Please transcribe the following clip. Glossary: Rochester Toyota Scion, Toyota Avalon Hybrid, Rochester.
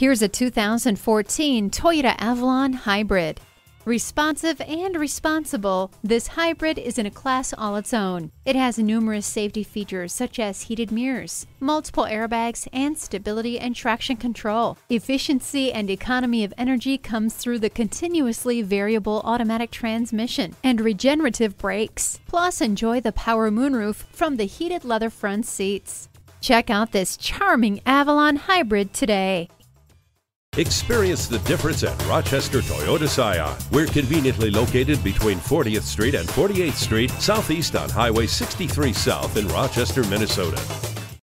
Here's a 2014 Toyota Avalon Hybrid. Responsive and responsible, this hybrid is in a class all its own. It has numerous safety features such as heated mirrors, multiple airbags, and stability and traction control. Efficiency and economy of energy comes through the continuously variable automatic transmission and regenerative brakes. Plus, enjoy the power moonroof from the heated leather front seats. Check out this charming Avalon Hybrid today. Experience the difference at Rochester Toyota Scion. We're conveniently located between 40th Street and 48th Street, southeast on Highway 63 South in Rochester, Minnesota.